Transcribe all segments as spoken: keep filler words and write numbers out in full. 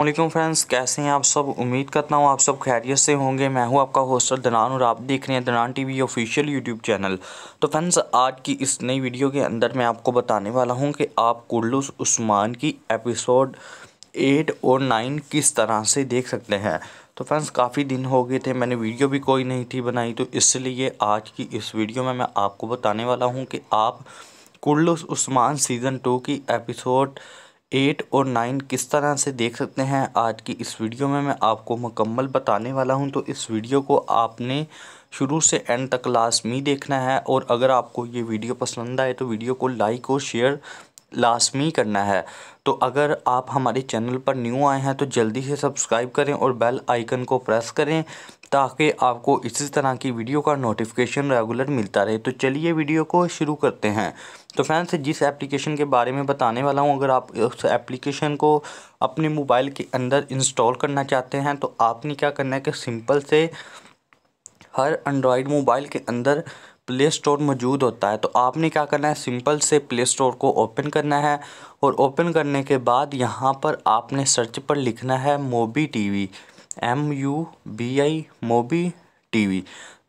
वालेकुम फ्रेंड्स, कैसे हैं आप सब। उम्मीद करता हूँ आप सब खैरियत से होंगे। मैं हूँ आपका होस्टर दनान और आप देख रहे हैं दनान टीवी ऑफिशियल यूट्यूब चैनल। तो फ्रेंड्स, आज की इस नई वीडियो के अंदर मैं आपको बताने वाला हूँ कि आप कुरुलुस उस्मान की एपिसोड एट और नाइन किस तरह से देख सकते हैं। तो फ्रेंड्स, काफ़ी दिन हो गए थे, मैंने वीडियो भी कोई नहीं थी बनाई, तो इसलिए आज की इस वीडियो में मैं आपको बताने वाला हूँ कि आप कुरुलुस उस्मान सीज़न टू की एपिसोड एट और नाइन किस तरह से देख सकते हैं। आज की इस वीडियो में मैं आपको मुकम्मल बताने वाला हूं, तो इस वीडियो को आपने शुरू से एंड तक लाजमी देखना है। और अगर आपको ये वीडियो पसंद आए तो वीडियो को लाइक और शेयर लाजमी करना है। तो अगर आप हमारे चैनल पर न्यू आए हैं तो जल्दी से सब्सक्राइब करें और बेल आइकन को प्रेस करें ताकि आपको इसी तरह की वीडियो का नोटिफिकेशन रेगुलर मिलता रहे। तो चलिए वीडियो को शुरू करते हैं। तो फ्रेंड्स, जिस एप्लीकेशन के बारे में बताने वाला हूं, अगर आप उस एप्लीकेशन को अपने मोबाइल के अंदर इंस्टॉल करना चाहते हैं तो आपने क्या करना है कि सिंपल से हर एंड्रॉयड मोबाइल के अंदर प्ले स्टोर मौजूद होता है, तो आपने क्या करना है, सिंपल से प्ले स्टोर को ओपन करना है। और ओपन करने के बाद यहाँ पर आपने सर्च पर लिखना है मोबी TV, M U B I Mobi TV.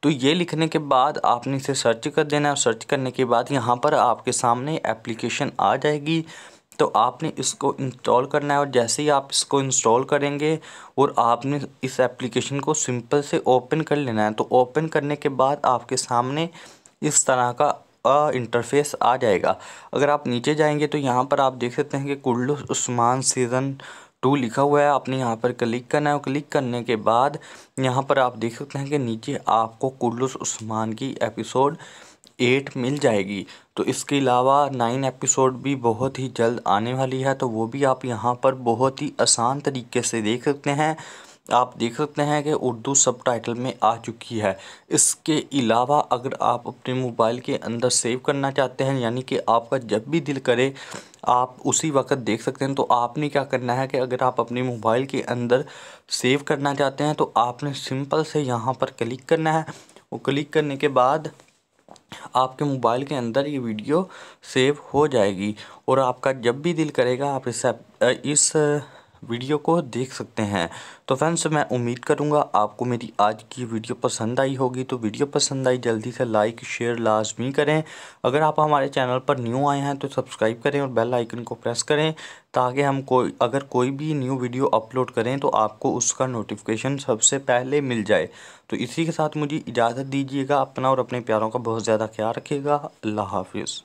तो ये लिखने के बाद आपने इसे सर्च कर देना है। सर्च करने के बाद यहाँ पर आपके सामने एप्लीकेशन आ जाएगी, तो आपने इसको इंस्टॉल करना है। और जैसे ही आप इसको इंस्टॉल करेंगे और आपने इस एप्लीकेशन को सिंपल से ओपन कर लेना है, तो ओपन करने के बाद आपके सामने इस तरह का इंटरफेस आ जाएगा। अगर आप नीचे जाएंगे तो यहाँ पर आप देख सकते हैं कि कुरुलुस उस्मान सीज़न टू लिखा हुआ है। आपने यहाँ पर क्लिक करना है और क्लिक करने के बाद यहाँ पर आप देख सकते हैं कि नीचे आपको कुरुलुस उस्मान की एपिसोड एट मिल जाएगी। तो इसके अलावा नाइन एपिसोड भी बहुत ही जल्द आने वाली है, तो वो भी आप यहाँ पर बहुत ही आसान तरीके से देख सकते हैं। आप देख सकते हैं कि उर्दू सबटाइटल में आ चुकी है। इसके अलावा अगर आप अपने मोबाइल के अंदर सेव करना चाहते हैं, यानी कि आपका जब भी दिल करे आप उसी वक्त देख सकते हैं, तो आपने क्या करना है कि अगर आप अपने मोबाइल के अंदर सेव करना चाहते हैं तो आपने सिंपल से यहाँ पर क्लिक करना है। और क्लिक करने के बाद आपके मोबाइल के अंदर ये वीडियो सेव हो जाएगी और आपका जब भी दिल करेगा आप इस इस वीडियो को देख सकते हैं। तो फ्रेंड्स, मैं उम्मीद करूंगा आपको मेरी आज की वीडियो पसंद आई होगी। तो वीडियो पसंद आई जल्दी से लाइक शेयर लाजमी करें। अगर आप हमारे चैनल पर न्यू आए हैं तो सब्सक्राइब करें और बेल आइकन को प्रेस करें ताकि हम कोई अगर कोई भी न्यू वीडियो अपलोड करें तो आपको उसका नोटिफिकेशन सबसे पहले मिल जाए। तो इसी के साथ मुझे इजाज़त दीजिएगा। अपना और अपने प्यारों का बहुत ज़्यादा ख्याल रखिएगा। अल्लाह हाफिज़।